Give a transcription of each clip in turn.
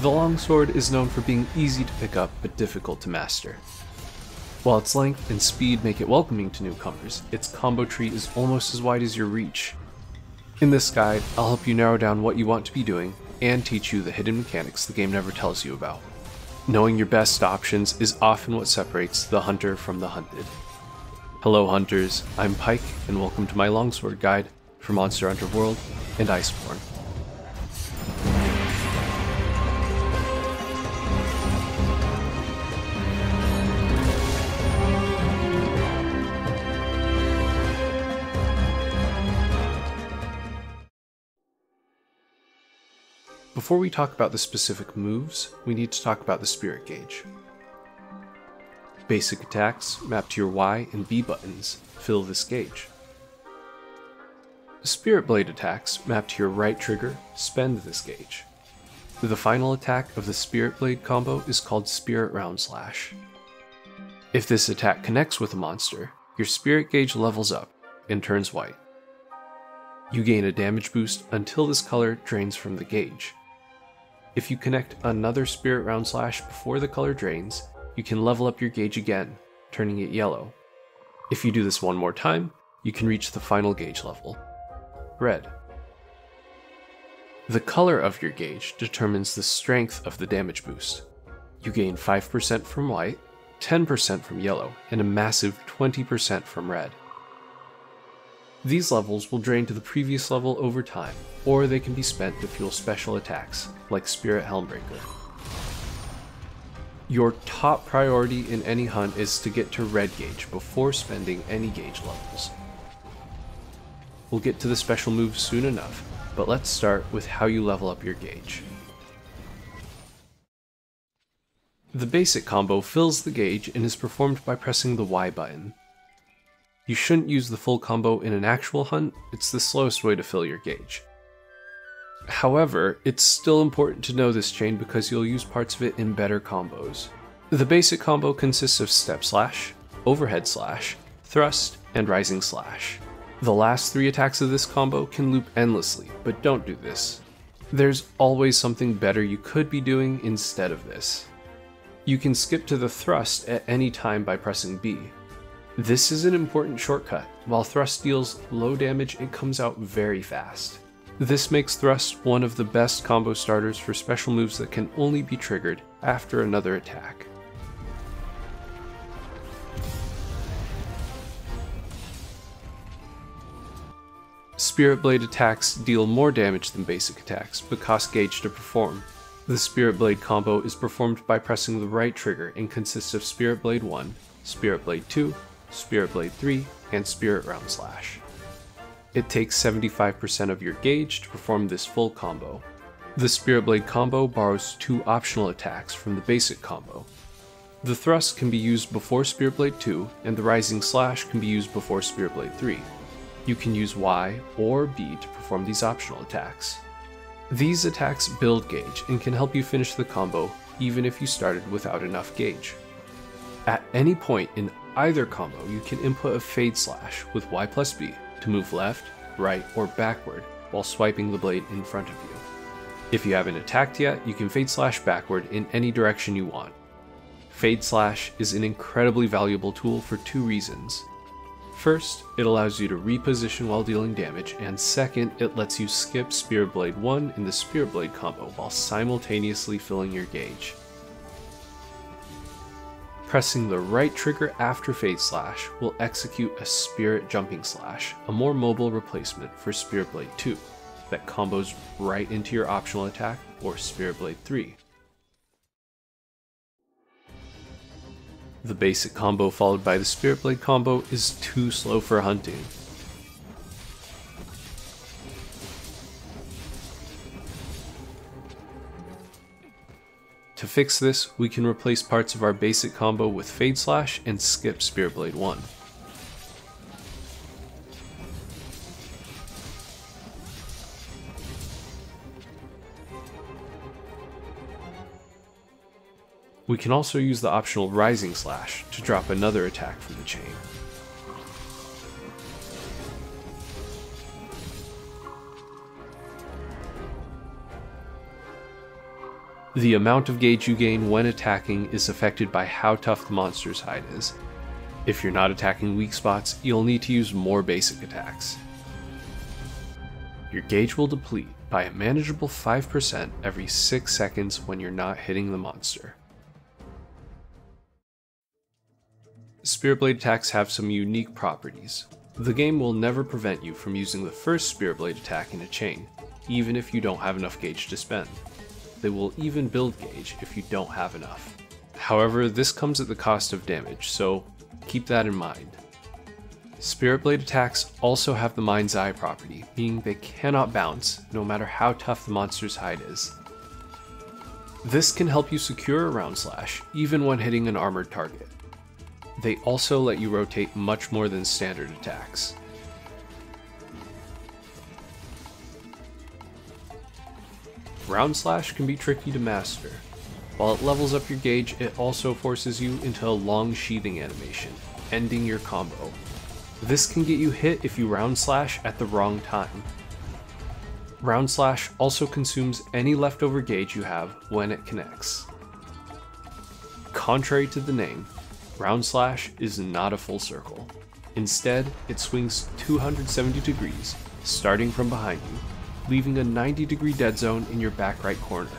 The long sword is known for being easy to pick up but difficult to master. While its length and speed make it welcoming to newcomers, its combo tree is almost as wide as your reach. In this guide, I'll help you narrow down what you want to be doing and teach you the hidden mechanics the game never tells you about. Knowing your best options is often what separates the hunter from the hunted. Hello hunters, I'm Pike and welcome to my longsword guide for Monster Hunter World and Iceborne. Before we talk about the specific moves, we need to talk about the Spirit Gauge. Basic attacks map to your Y and B buttons fill this gauge. Spirit Blade attacks map to your right trigger spend this gauge. The final attack of the Spirit Blade combo is called Spirit Helm Slash. If this attack connects with a monster, your Spirit Gauge levels up and turns white. You gain a damage boost until this color drains from the gauge. If you connect another Spirit Helm Slash before the color drains, you can level up your gauge again, turning it yellow. If you do this one more time, you can reach the final gauge level, red. The color of your gauge determines the strength of the damage boost. You gain 5% from white, 10% from yellow, and a massive 20% from red. These levels will drain to the previous level over time, or they can be spent to fuel special attacks, like Spirit Helm Breaker. Your top priority in any hunt is to get to red gauge before spending any gauge levels. We'll get to the special moves soon enough, but let's start with how you level up your gauge. The basic combo fills the gauge and is performed by pressing the Y button. You shouldn't use the full combo in an actual hunt, it's the slowest way to fill your gauge. However, it's still important to know this chain because you'll use parts of it in better combos. The basic combo consists of Step Slash, Overhead Slash, Thrust, and Rising Slash. The last three attacks of this combo can loop endlessly, but don't do this. There's always something better you could be doing instead of this. You can skip to the Thrust at any time by pressing B. This is an important shortcut. While Thrust deals low damage, it comes out very fast. This makes Thrust one of the best combo starters for special moves that can only be triggered after another attack. Spirit Blade attacks deal more damage than basic attacks, but cost gauge to perform. The Spirit Blade combo is performed by pressing the right trigger and consists of Spirit Blade 1, Spirit Blade 2, Spirit Blade 3, and Spirit Helm Slash. It takes 75% of your gauge to perform this full combo. The Spirit Blade combo borrows two optional attacks from the basic combo. The Thrust can be used before Spirit Blade 2, and the Rising Slash can be used before Spirit Blade 3. You can use Y or B to perform these optional attacks. These attacks build gauge and can help you finish the combo even if you started without enough gauge. At any point in either combo, you can input a Fade Slash with Y plus B to move left, right, or backward while swiping the blade in front of you. If you haven't attacked yet, you can Fade Slash backward in any direction you want. Fade Slash is an incredibly valuable tool for two reasons. First, it allows you to reposition while dealing damage, and second, it lets you skip Spirit Blade 1 in the Spirit Blade combo while simultaneously filling your gauge. Pressing the right trigger after Fade Slash will execute a Spirit Jumping Slash, a more mobile replacement for Spirit Blade 2, that combos right into your optional attack or Spirit Blade 3. The basic combo followed by the Spirit Blade combo is too slow for hunting. To fix this, we can replace parts of our basic combo with Fade Slash and skip Spirit Blade 1. We can also use the optional Rising Slash to drop another attack from the chain. The amount of gauge you gain when attacking is affected by how tough the monster's hide is. If you're not attacking weak spots, you'll need to use more basic attacks. Your gauge will deplete by a manageable 5% every 6 seconds when you're not hitting the monster. Spirit Blade attacks have some unique properties. The game will never prevent you from using the first Spirit Blade attack in a chain, even if you don't have enough gauge to spend. They will even build gauge if you don't have enough. However, this comes at the cost of damage, so keep that in mind. Spirit Blade attacks also have the Mind's Eye property, meaning they cannot bounce, no matter how tough the monster's hide is. This can help you secure a round slash, even when hitting an armored target. They also let you rotate much more than standard attacks. Round Slash can be tricky to master. While it levels up your gauge, it also forces you into a long sheathing animation, ending your combo. This can get you hit if you Round Slash at the wrong time. Round Slash also consumes any leftover gauge you have when it connects. Contrary to the name, Round Slash is not a full circle. Instead, it swings 270 degrees, starting from behind you, leaving a 90-degree dead zone in your back right corner.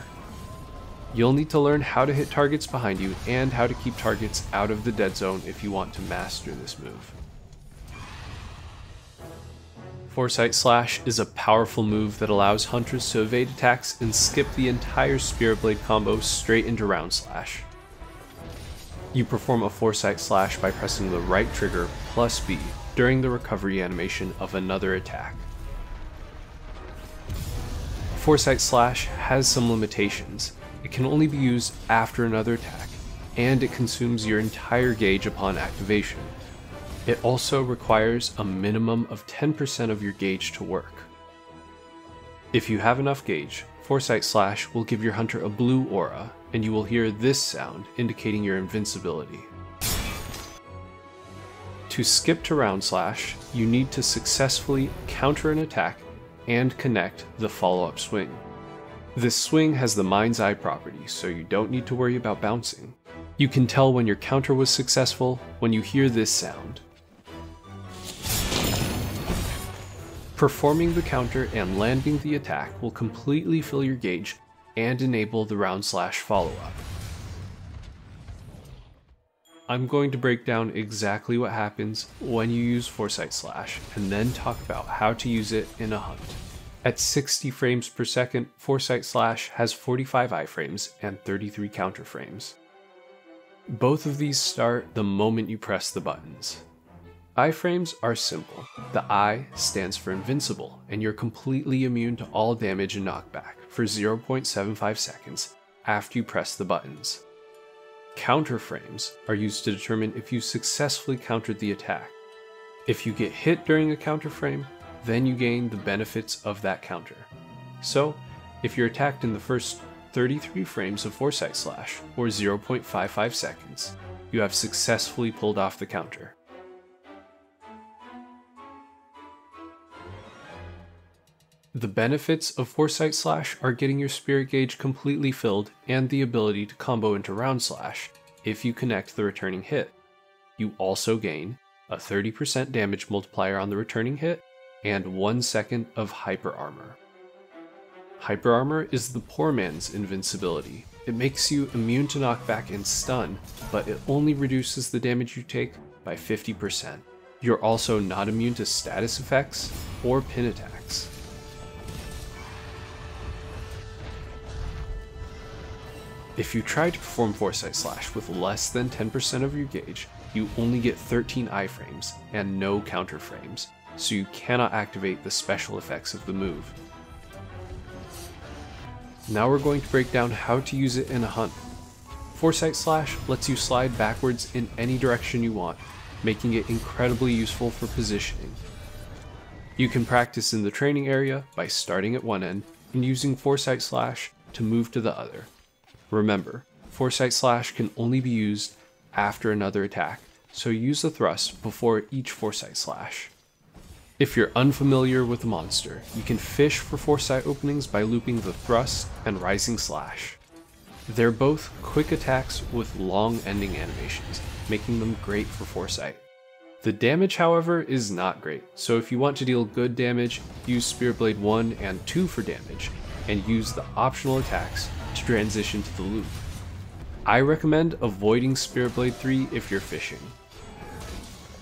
You'll need to learn how to hit targets behind you and how to keep targets out of the dead zone if you want to master this move. Foresight Slash is a powerful move that allows hunters to evade attacks and skip the entire Spirit Blade combo straight into Round Slash. You perform a Foresight Slash by pressing the right trigger plus B during the recovery animation of another attack. Foresight Slash has some limitations. It can only be used after another attack, and it consumes your entire gauge upon activation. It also requires a minimum of 10% of your gauge to work. If you have enough gauge, Foresight Slash will give your hunter a blue aura, and you will hear this sound indicating your invincibility. To skip to Round Slash, you need to successfully counter an attack and connect the follow-up swing. This swing has the Mind's Eye property, so you don't need to worry about bouncing. You can tell when your counter was successful when you hear this sound. Performing the counter and landing the attack will completely fill your gauge and enable the Round Slash follow-up. I'm going to break down exactly what happens when you use Foresight Slash, and then talk about how to use it in a hunt. At 60 frames per second, Foresight Slash has 45 iframes and 33 counter frames. Both of these start the moment you press the buttons. Iframes are simple. The I stands for invincible, and you're completely immune to all damage and knockback for 0.75 seconds after you press the buttons. Counter frames are used to determine if you successfully countered the attack. If you get hit during a counter frame, then you gain the benefits of that counter. So, if you're attacked in the first 33 frames of Foresight Slash, or 0.55 seconds, you have successfully pulled off the counter. The benefits of Foresight Slash are getting your Spirit Gauge completely filled and the ability to combo into Round Slash if you connect the returning hit. You also gain a 30% damage multiplier on the returning hit and 1 second of Hyper Armor. Hyper Armor is the poor man's invincibility. It makes you immune to knockback and stun, but it only reduces the damage you take by 50%. You're also not immune to status effects or pin attacks. If you try to perform Foresight Slash with less than 10% of your gauge, you only get 13 iframes and no counter frames, so you cannot activate the special effects of the move. Now we're going to break down how to use it in a hunt. Foresight Slash lets you slide backwards in any direction you want, making it incredibly useful for positioning. You can practice in the training area by starting at one end and using Foresight Slash to move to the other. Remember, Foresight Slash can only be used after another attack, so use the thrust before each Foresight Slash. If you're unfamiliar with the monster, you can fish for Foresight openings by looping the thrust and rising slash. They're both quick attacks with long ending animations, making them great for Foresight. The damage, however, is not great, so if you want to deal good damage, use Spirit Blade 1 and 2 for damage, and use the optional attacks to transition to the loop. I recommend avoiding Spirit Blade 3 if you're fishing.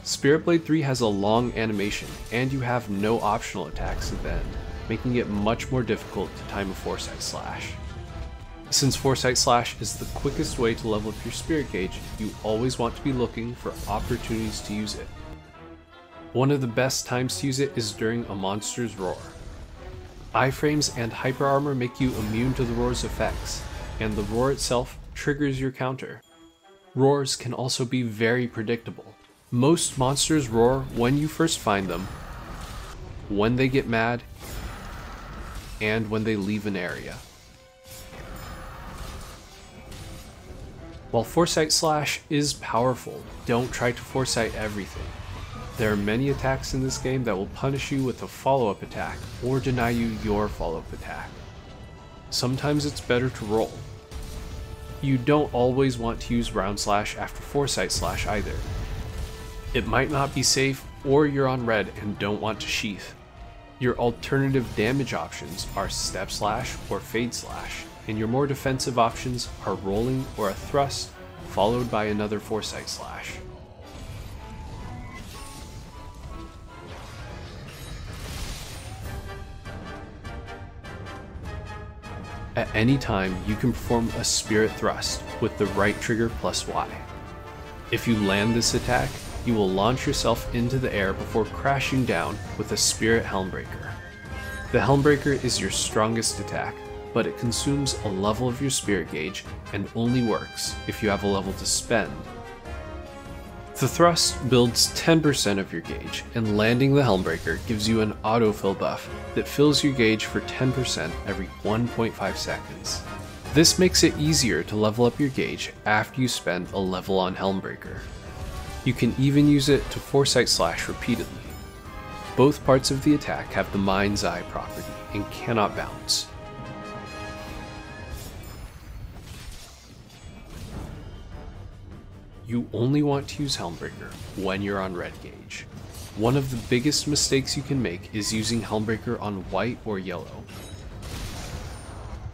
Spirit Blade 3 has a long animation, and you have no optional attacks at the end, making it much more difficult to time a Foresight Slash. Since Foresight Slash is the quickest way to level up your Spirit Gauge, you always want to be looking for opportunities to use it. One of the best times to use it is during a monster's roar. Iframes and hyper armor make you immune to the roar's effects, and the roar itself triggers your counter. Roars can also be very predictable. Most monsters roar when you first find them, when they get mad, and when they leave an area. While Foresight Slash is powerful, don't try to Foresight everything. There are many attacks in this game that will punish you with a follow-up attack, or deny you your follow-up attack. Sometimes it's better to roll. You don't always want to use Round Slash after Foresight Slash either. It might not be safe, or you're on red and don't want to sheath. Your alternative damage options are Step Slash or Fade Slash, and your more defensive options are rolling or a thrust, followed by another Foresight Slash. At any time, you can perform a Spirit Thrust with the right trigger plus Y. If you land this attack, you will launch yourself into the air before crashing down with a Spirit Helm Breaker. The Helm Breaker is your strongest attack, but it consumes a level of your Spirit Gauge and only works if you have a level to spend. The thrust builds 10% of your gauge, and landing the Helm Breaker gives you an autofill buff that fills your gauge for 10% every 1.5 seconds. This makes it easier to level up your gauge after you spend a level on Helm Breaker. You can even use it to Foresight Slash repeatedly. Both parts of the attack have the Mind's Eye property and cannot bounce. You only want to use Helm Breaker when you're on red gauge. One of the biggest mistakes you can make is using Helm Breaker on white or yellow.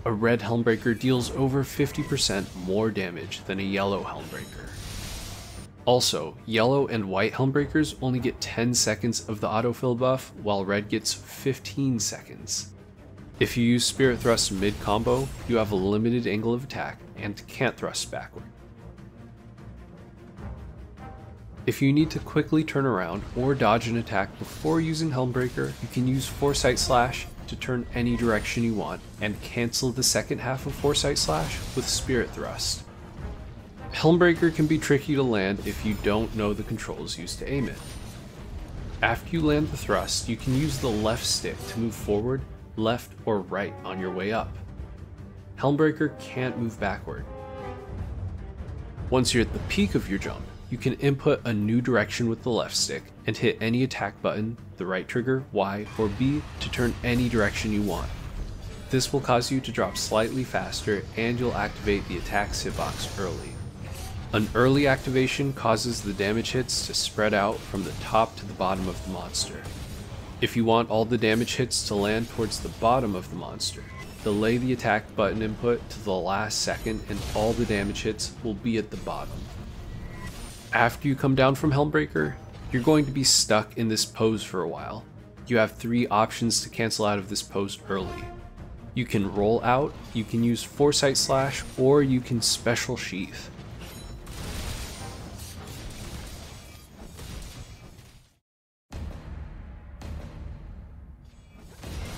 A red Helm Breaker deals over 50% more damage than a yellow Helm Breaker. Also, yellow and white Helm Breakers only get 10 seconds of the autofill buff, while red gets 15 seconds. If you use Spirit Thrust mid-combo, you have a limited angle of attack and can't thrust backward. If you need to quickly turn around or dodge an attack before using Helm Breaker, you can use Foresight Slash to turn any direction you want and cancel the second half of Foresight Slash with Spirit Thrust. Helm Breaker can be tricky to land if you don't know the controls used to aim it. After you land the thrust, you can use the left stick to move forward, left, or right on your way up. Helm Breaker can't move backward. Once you're at the peak of your jump, you can input a new direction with the left stick and hit any attack button, the right trigger, Y, or B to turn any direction you want. This will cause you to drop slightly faster and you'll activate the attacks hitbox early. An early activation causes the damage hits to spread out from the top to the bottom of the monster. If you want all the damage hits to land towards the bottom of the monster, delay the attack button input to the last second and all the damage hits will be at the bottom. After you come down from Helm Breaker, you're going to be stuck in this pose for a while. You have three options to cancel out of this pose early. You can roll out, you can use Foresight Slash, or you can Special Sheath.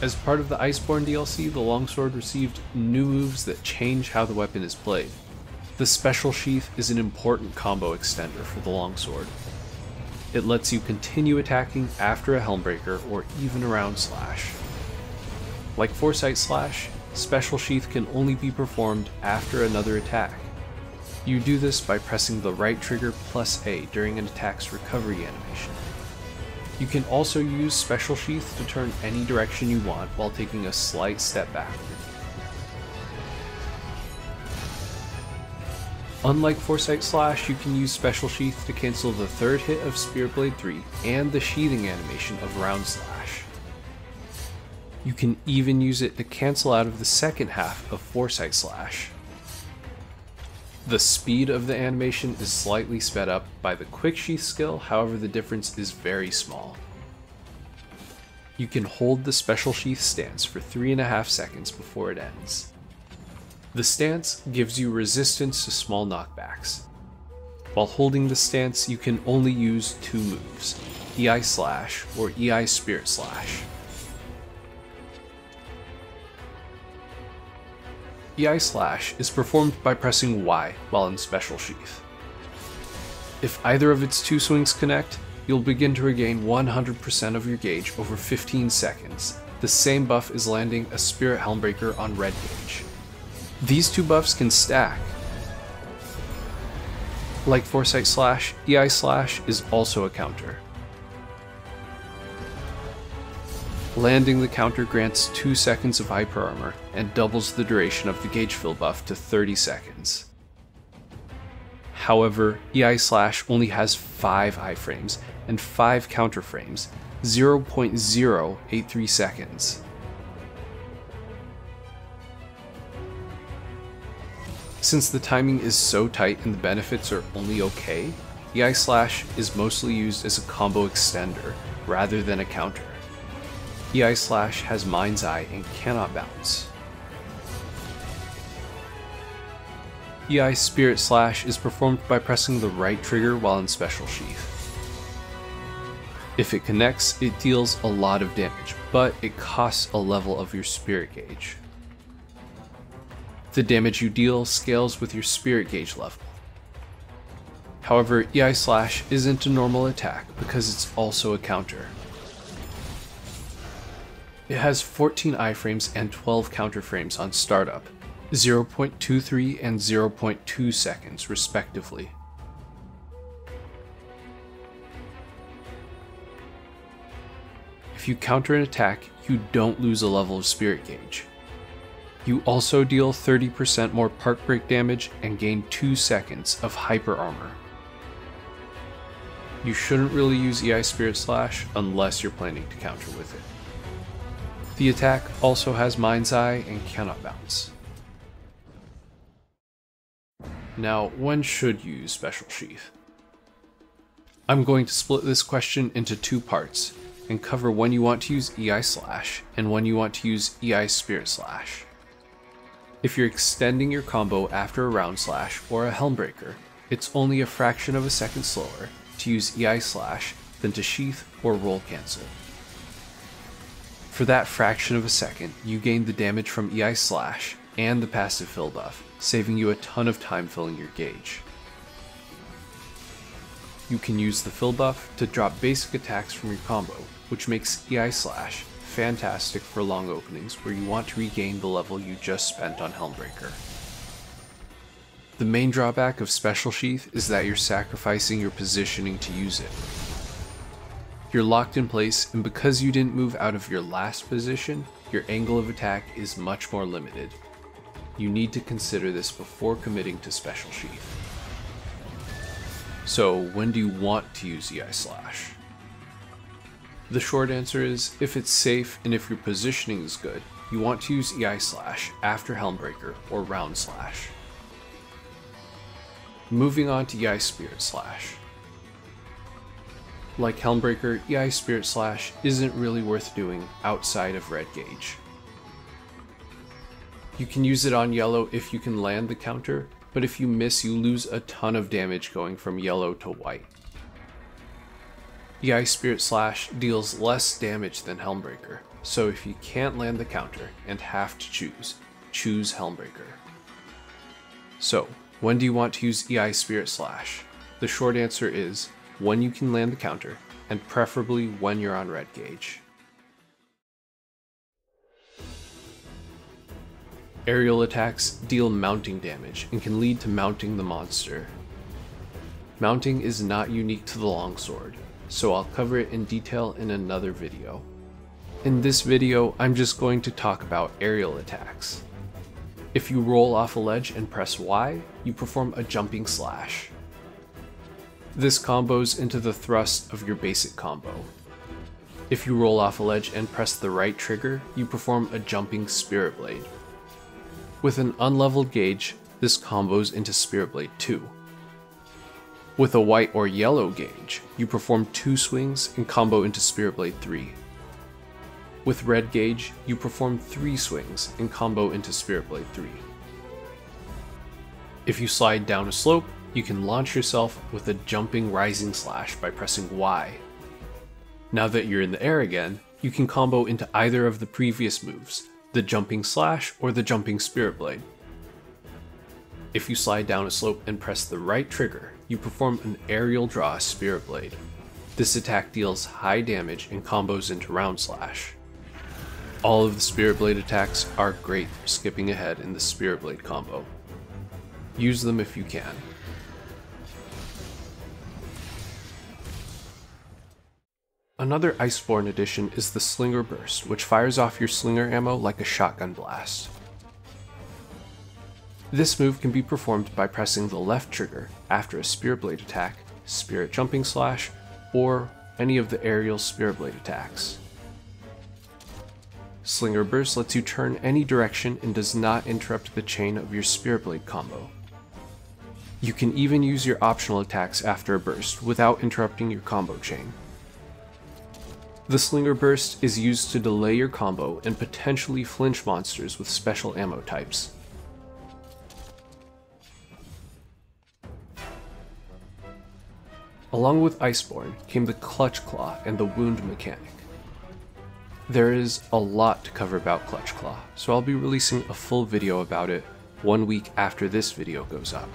As part of the Iceborne DLC, the Long Sword received new moves that change how the weapon is played. The Special Sheath is an important combo extender for the Long Sword. It lets you continue attacking after a Helm Breaker or even a Round Slash. Like Foresight Slash, Special Sheath can only be performed after another attack. You do this by pressing the right trigger plus A during an attack's recovery animation. You can also use Special Sheath to turn any direction you want while taking a slight step backward. Unlike Foresight Slash, you can use Special Sheath to cancel the third hit of Spirit Blade 3 and the sheathing animation of Round Slash. You can even use it to cancel out of the second half of Foresight Slash. The speed of the animation is slightly sped up by the Quick Sheath skill, however the difference is very small. You can hold the Special Sheath stance for 3.5 seconds before it ends. The stance gives you resistance to small knockbacks. While holding the stance, you can only use two moves, Iai Slash or Iai Spirit Slash. Iai Slash is performed by pressing Y while in Special Sheath. If either of its two swings connect, you'll begin to regain 100% of your gauge over 15 seconds. The same buff is landing a Spirit Helm Breaker on red gauge. These two buffs can stack. Like Foresight Slash, Iai Slash is also a counter. Landing the counter grants 2 seconds of hyper armor and doubles the duration of the gauge fill buff to 30 seconds. However, Iai Slash only has 5 iframes and 5 counter frames, 0.083 seconds. Since the timing is so tight and the benefits are only okay, Iai Slash is mostly used as a combo extender rather than a counter. Iai Slash has Mind's Eye and cannot bounce. Iai Spirit Slash is performed by pressing the right trigger while in Special Sheath. If it connects, it deals a lot of damage, but it costs a level of your Spirit Gauge. The damage you deal scales with your Spirit Gauge level. However, Iai Slash isn't a normal attack because it's also a counter. It has 14 iframes and 12 counterframes on startup, 0.23 and 0.2 seconds respectively. If you counter an attack, you don't lose a level of Spirit Gauge. You also deal 30% more Park Break damage and gain 2 seconds of Hyper Armor. You shouldn't really use Iai Spirit Slash unless you're planning to counter with it. The attack also has Mind's Eye and cannot bounce. Now, when should you use Special Sheath? I'm going to split this question into 2 parts and cover when you want to use Iai Slash and when you want to use Iai Spirit Slash. If you're extending your combo after a Round Slash or a Helmbreaker, it's only a fraction of a second slower to use Iai Slash than to sheath or roll cancel. For that fraction of a second, you gain the damage from Iai Slash and the passive fill buff, saving you a ton of time filling your gauge. You can use the fill buff to drop basic attacks from your combo, which makes Iai Slash fantastic for long openings where you want to regain the level you just spent on Helmbreaker. The main drawback of Special Sheath is that you're sacrificing your positioning to use it. You're locked in place, and because you didn't move out of your last position, your angle of attack is much more limited. You need to consider this before committing to Special Sheath. So when do you want to use Iai Slash? The short answer is, if it's safe and if your positioning is good, you want to use Iai Slash after Helmbreaker or Round Slash. Moving on to Iai Spirit Slash. Like Helmbreaker, Iai Spirit Slash isn't really worth doing outside of red gauge. You can use it on yellow if you can land the counter, but if you miss, you lose a ton of damage going from yellow to white. Iai Spirit Slash deals less damage than Helmbreaker, so if you can't land the counter and have to choose Helmbreaker. So, when do you want to use Iai Spirit Slash? The short answer is when you can land the counter, and preferably when you're on red gauge. Aerial attacks deal mounting damage and can lead to mounting the monster. Mounting is not unique to the Long Sword, so I'll cover it in detail in another video. In this video, I'm just going to talk about aerial attacks. If you roll off a ledge and press Y, you perform a jumping slash. This combos into the thrust of your basic combo. If you roll off a ledge and press the right trigger, you perform a jumping Spirit Blade. With an unleveled gauge, this combos into Spirit Blade 2. With a white or yellow gauge, you perform 2 swings and combo into Spirit Blade 3. With red gauge, you perform 3 swings and combo into Spirit Blade 3. If you slide down a slope, you can launch yourself with a jumping rising slash by pressing Y. Now that you're in the air again, you can combo into either of the previous moves, the jumping slash or the jumping Spirit Blade. If you slide down a slope and press the right trigger, you perform an aerial draw Spirit Blade. This attack deals high damage and combos into round slash. All of the Spirit Blade attacks are great for skipping ahead in the Spirit Blade combo. Use them if you can. Another Iceborne addition is the Slinger Burst, which fires off your slinger ammo like a shotgun blast. This move can be performed by pressing the left trigger after a Spirit Blade attack, Spirit Jumping Slash, or any of the aerial Spirit Blade attacks. Slinger Burst lets you turn any direction and does not interrupt the chain of your Spirit Blade combo. You can even use your optional attacks after a burst without interrupting your combo chain. The Slinger Burst is used to delay your combo and potentially flinch monsters with special ammo types. Along with Iceborne came the Clutch Claw and the Wound mechanic. There is a lot to cover about Clutch Claw, so I'll be releasing a full video about it 1 week after this video goes up.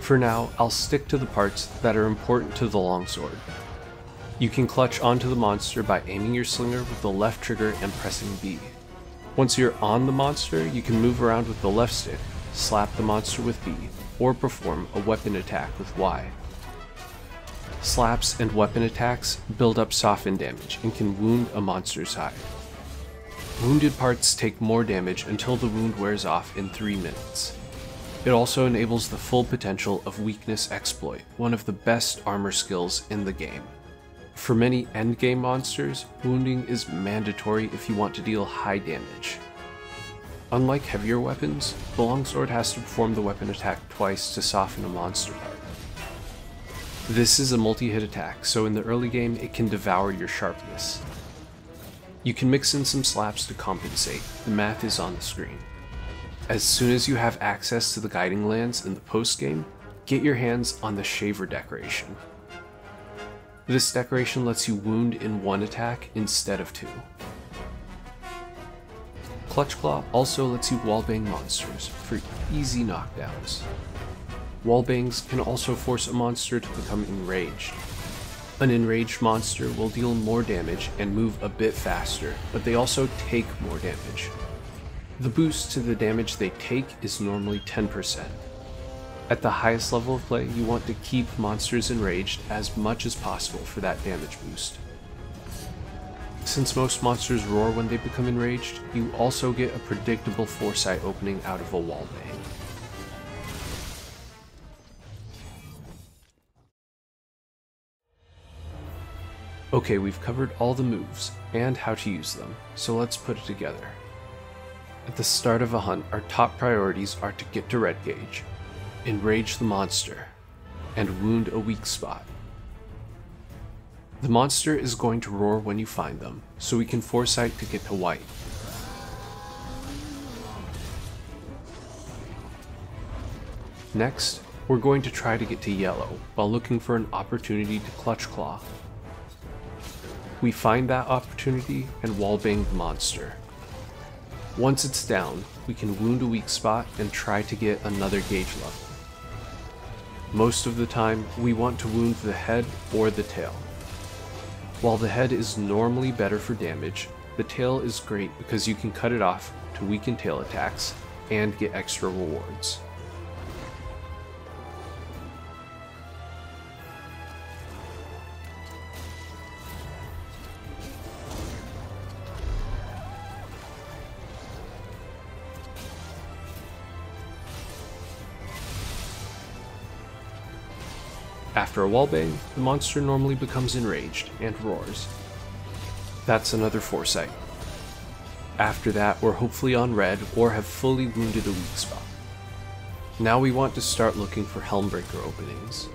For now, I'll stick to the parts that are important to the Long Sword. You can clutch onto the monster by aiming your slinger with the left trigger and pressing B. Once you're on the monster, you can move around with the left stick, slap the monster with B, or perform a weapon attack with Y. Slaps and weapon attacks build up soften damage and can wound a monster's hide. Wounded parts take more damage until the wound wears off in 3 minutes. It also enables the full potential of Weakness Exploit, one of the best armor skills in the game. For many endgame monsters, wounding is mandatory if you want to deal high damage. Unlike heavier weapons, the Longsword has to perform the weapon attack twice to soften a monster part. This is a multi-hit attack, so in the early game it can devour your sharpness. You can mix in some slaps to compensate, the math is on the screen. As soon as you have access to the Guiding Lands in the post-game, get your hands on the Shaver decoration. This decoration lets you wound in 1 attack instead of 2. Clutch Claw also lets you wallbang monsters for easy knockdowns. Wallbangs can also force a monster to become enraged. An enraged monster will deal more damage and move a bit faster, but they also take more damage. The boost to the damage they take is normally 10%. At the highest level of play, you want to keep monsters enraged as much as possible for that damage boost. Since most monsters roar when they become enraged, you also get a predictable Foresight opening out of a wallbang. Okay, we've covered all the moves and how to use them, so let's put it together. At the start of a hunt, our top priorities are to get to red gauge, enrage the monster, and wound a weak spot. The monster is going to roar when you find them, so we can foresight to get to white. Next, we're going to try to get to yellow while looking for an opportunity to Clutch Claw. We find that opportunity and wallbang the monster. Once it's down, we can wound a weak spot and try to get another gauge level. Most of the time, we want to wound the head or the tail. While the head is normally better for damage, the tail is great because you can cut it off to weaken tail attacks and get extra rewards. After a wallbang, the monster normally becomes enraged and roars. That's another Foresight. After that, we're hopefully on red or have fully wounded a weak spot. Now we want to start looking for Helm Breaker openings.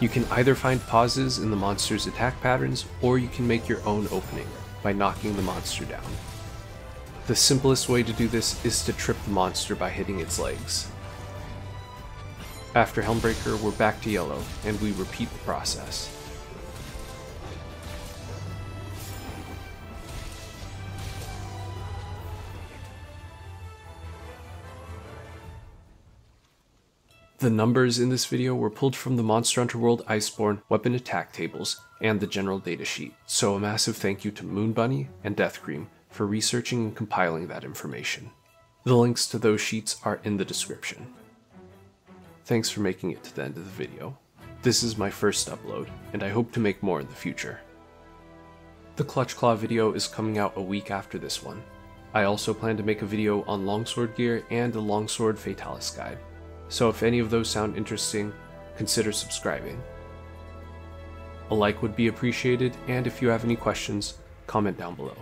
You can either find pauses in the monster's attack patterns, or you can make your own opening by knocking the monster down. The simplest way to do this is to trip the monster by hitting its legs. After Helm Breaker, we're back to yellow, and we repeat the process. The numbers in this video were pulled from the Monster Hunter World Iceborne weapon attack tables and the general data sheet, so a massive thank you to Moon Bunny and Death Cream for researching and compiling that information. The links to those sheets are in the description. Thanks for making it to the end of the video. This is my first upload, and I hope to make more in the future. The Clutch Claw video is coming out a week after this one. I also plan to make a video on longsword gear and a longsword fatalis guide. So if any of those sound interesting, consider subscribing. A like would be appreciated, and if you have any questions, comment down below.